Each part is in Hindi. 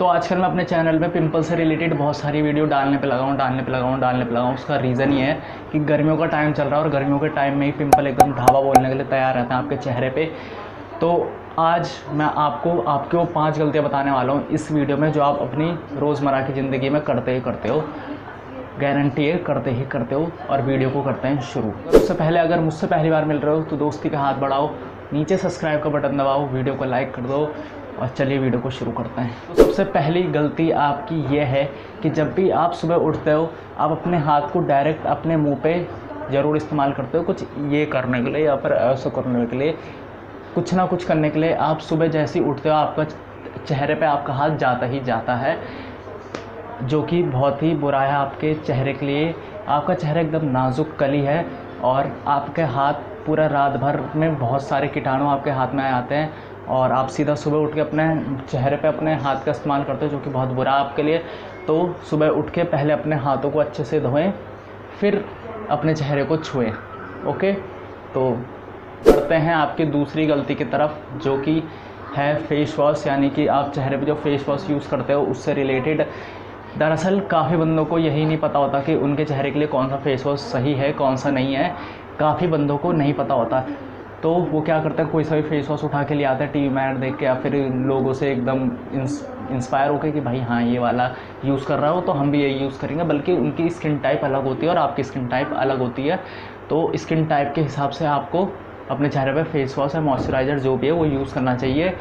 तो आजकल मैं अपने चैनल में पिंपल से रिलेटेड बहुत सारी वीडियो डालने पे लगाऊँ। उसका रीज़न ये है कि गर्मियों का टाइम चल रहा है और गर्मियों के टाइम में ही पिंपल एकदम धावा बोलने के लिए तैयार रहते हैं आपके चेहरे पे। तो आज मैं आपको 5 गलतियाँ बताने वाला हूँ इस वीडियो में, जो आप अपनी रोज़मर्रा की ज़िंदगी में करते हो। गारंटी है करते ही करते हो। और वीडियो को करते हैं शुरू। उससे पहले, अगर मुझसे पहली बार मिल रहे हो तो दोस्ती का हाथ बढ़ाओ, नीचे सब्सक्राइब का बटन दबाओ, वीडियो को लाइक कर दो और चलिए वीडियो को शुरू करते हैं। तो सबसे पहली गलती आपकी ये है कि जब भी आप सुबह उठते हो, आप अपने हाथ को डायरेक्ट अपने मुंह पे ज़रूर इस्तेमाल करते हो, कुछ ये करने के लिए या फिर ऐसा करने के लिए, कुछ ना कुछ करने के लिए। आप सुबह जैसे ही उठते हो आपका चेहरे पे आपका हाथ जाता ही जाता है, जो कि बहुत ही बुरा है आपके चेहरे के लिए। आपका चेहरा एकदम नाजुक कली है और आपके हाथ पूरा रात भर में बहुत सारे कीटाणु आपके हाथ में आते हैं और आप सीधा सुबह उठ के अपने चेहरे पे अपने हाथ का इस्तेमाल करते हो, जो कि बहुत बुरा है आपके लिए। तो सुबह उठ के पहले अपने हाथों को अच्छे से धोएं, फिर अपने चेहरे को छुएं। ओके, तो बढ़ते हैं आपकी दूसरी गलती की तरफ, जो कि है फेस वॉश, यानी कि आप चेहरे पे जो फेस वॉश यूज़ करते हो उससे रिलेटेड। दरअसल काफ़ी बंदों को यही नहीं पता होता कि उनके चेहरे के लिए कौन सा फेस वॉश सही है कौन सा नहीं है। काफ़ी बंदों को नहीं पता होता, तो वो क्या करते हैं, कोई सा भी फेस वॉश उठा के ले आता है टीवी में ऐड देख के, या फिर लोगों से एकदम इंस्पायर होकर कि भाई हाँ ये वाला यूज़ कर रहा हो तो हम भी यही यूज़ करेंगे। बल्कि उनकी स्किन टाइप अलग होती है और आपकी स्किन टाइप अलग होती है, तो स्किन टाइप के हिसाब से आपको अपने चेहरे पर फेस वॉश या मॉइस्चराइज़र जो भी है वो यूज़ करना चाहिए।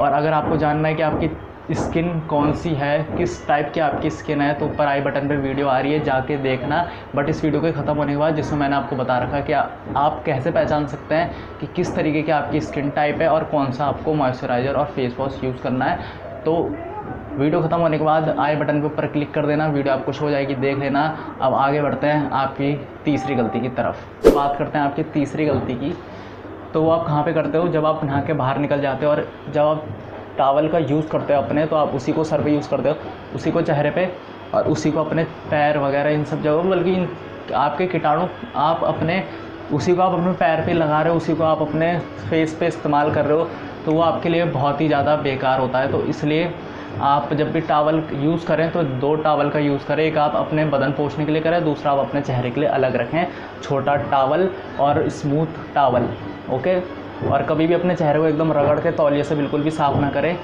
और अगर आपको जानना है कि आपकी स्किन कौन सी है, किस टाइप की आपकी स्किन है, तो ऊपर आई बटन पे वीडियो आ रही है, जाके देखना। बट इस वीडियो के ख़त्म होने के बाद, जिसमें मैंने आपको बता रखा है कि आप कैसे पहचान सकते हैं कि किस तरीके की आपकी स्किन टाइप है और कौन सा आपको मॉइस्चराइज़र और फेस वॉश यूज़ करना है। तो वीडियो ख़त्म होने के बाद आई बटन के ऊपर क्लिक कर देना, वीडियो आपको शो हो जाएगी, देख लेना। अब आगे बढ़ते हैं आपकी तीसरी गलती की तरफ। बात करते हैं आपकी तीसरी गलती की, तो वो आप कहाँ पे करते हो, जब आप नहा के बाहर निकल जाते हो और जब आप टॉवल का यूज़ करते हो अपने, तो आप उसी को सर पे यूज़ करते हो, उसी को चेहरे पे और उसी को अपने पैर वगैरह इन सब जगहों, बल्कि आपके कीटाणु आप अपने उसी को आप अपने पैर पे लगा रहे हो, उसी को आप अपने फेस पे इस्तेमाल कर रहे हो, तो वो आपके लिए बहुत ही ज़्यादा बेकार होता है। तो इसलिए आप जब भी टॉवल यूज़ करें तो 2 टॉवल का यूज़ करें, एक आप अपने बदन पोंछने के लिए करें, दूसरा आप अपने चेहरे के लिए अलग रखें, छोटा टॉवल और स्मूथ टॉवल। ओके, और कभी भी अपने चेहरे को एकदम रगड़ के तौलिए से बिल्कुल भी साफ़ ना करें,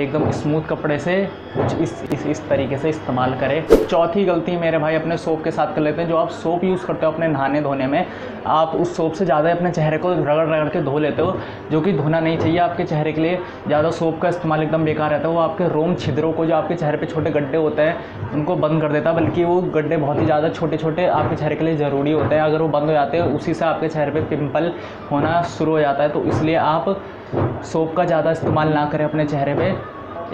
एकदम स्मूथ कपड़े से कुछ इस तरीके से इस्तेमाल करें। चौथी गलती मेरे भाई अपने सोप के साथ कर लेते हैं। जो आप सोप यूज़ करते हो अपने नहाने धोने में, आप उस सोप से ज़्यादा अपने चेहरे को रगड़ के धो लेते हो, जो कि धोना नहीं चाहिए आपके चेहरे के लिए। ज़्यादा सोप का इस्तेमाल एकदम बेकार रहता है, वो आपके रोम छिद्रों को, जो आपके चेहरे पर छोटे गड्ढे होते हैं, उनको बंद कर देता है। बल्कि वो गड्ढे बहुत ही ज़्यादा छोटे छोटे आपके चेहरे के लिए ज़रूरी होते हैं, अगर वो बंद हो जाते हैं उसी से आपके चेहरे पर पिंपल होना शुरू हो जाता है। तो इसलिए आप सोप का ज़्यादा इस्तेमाल ना करें, अपने चेहरे पे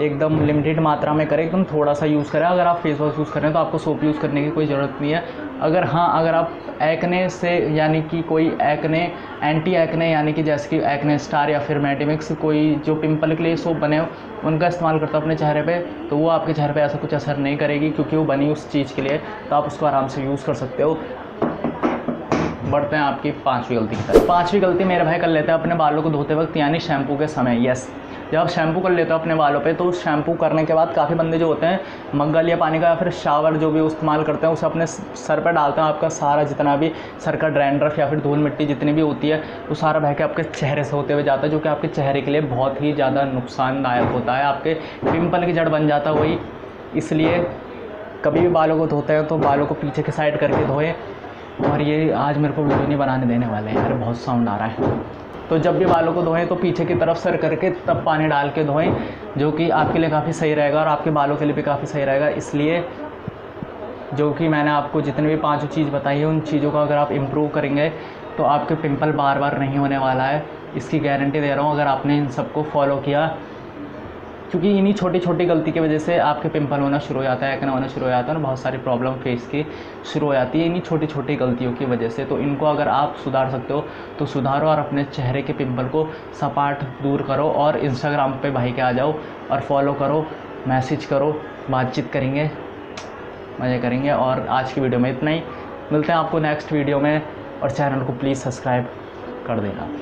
एकदम लिमिटेड मात्रा में करें, एकदम थोड़ा सा यूज़ करें। अगर आप फेस वॉश यूज़ करें तो आपको सोप यूज़ करने की कोई ज़रूरत नहीं है। अगर हाँ, अगर आप एक्ने से, यानी कि कोई एक्ने एंटी एक्ने, यानी कि जैसे कि एक्ने स्टार या फिर मैटिमिक्स, कोई जो पिंपल के लिए सोप बने हो उनका इस्तेमाल करते हो अपने चेहरे पे, तो वो आपके चेहरे पे ऐसा कुछ असर नहीं करेगी, क्योंकि वो बनी उस चीज़ के लिए, तो आप उसको आराम से यूज़ कर सकते हो। बढ़ते हैं आपकी 5वीं गलती की तरफ। 5वीं गलती मेरे भाई कर लेते हैं अपने बालों को धोते वक्त, यानी शैम्पू के समय। यस, जब आप शैम्पू कर लेते हो अपने बालों पे, तो शैम्पू करने के बाद काफ़ी बंदे जो होते हैं मग्गल या पानी का या फिर शावर जो भी इस्तेमाल करते हैं, उसे अपने सर पर डालते हैं। आपका सारा जितना भी सर का डैंड्रफ या फिर धूल मिट्टी जितनी भी होती है, वो सारा बह के आपके चेहरे से होते हुए जाता है, जो कि आपके चेहरे के लिए बहुत ही ज़्यादा नुकसानदायक होता है, आपके पिंपल की जड़ बन जाता है वही। इसलिए कभी भी बालों को धोते हैं तो बालों को पीछे की साइड करके धोएं। और ये आज मेरे को वीडियो नहीं बनाने देने वाले हैं यार, बहुत साउंड आ रहा है। तो जब भी बालों को धोएं तो पीछे की तरफ सर करके तब पानी डाल के धोएं, जो कि आपके लिए काफ़ी सही रहेगा और आपके बालों के लिए भी काफ़ी सही रहेगा। इसलिए जो कि मैंने आपको जितने भी 5 चीज़ बताई है, उन चीज़ों का अगर आप इम्प्रूव करेंगे तो आपके पिंपल बार बार नहीं होने वाला है, इसकी गारंटी दे रहा हूँ, अगर आपने इन सबको फॉलो किया। क्योंकि इन्हीं छोटी छोटी गलती की वजह से आपके पिंपल होना शुरू हो जाता है, एक्ने होना शुरू हो जाता है और बहुत सारी प्रॉब्लम फेस की शुरू हो जाती है, इन्हीं छोटी छोटी गलतियों की वजह से। तो इनको अगर आप सुधार सकते हो तो सुधारो और अपने चेहरे के पिंपल को सपाट दूर करो। और इंस्टाग्राम पे भाई के आ जाओ और फॉलो करो, मैसेज करो, बातचीत करेंगे, मज़े करेंगे। और आज की वीडियो में इतना ही, मिलते हैं आपको नेक्स्ट वीडियो में, और चैनल को प्लीज़ सब्सक्राइब कर देना।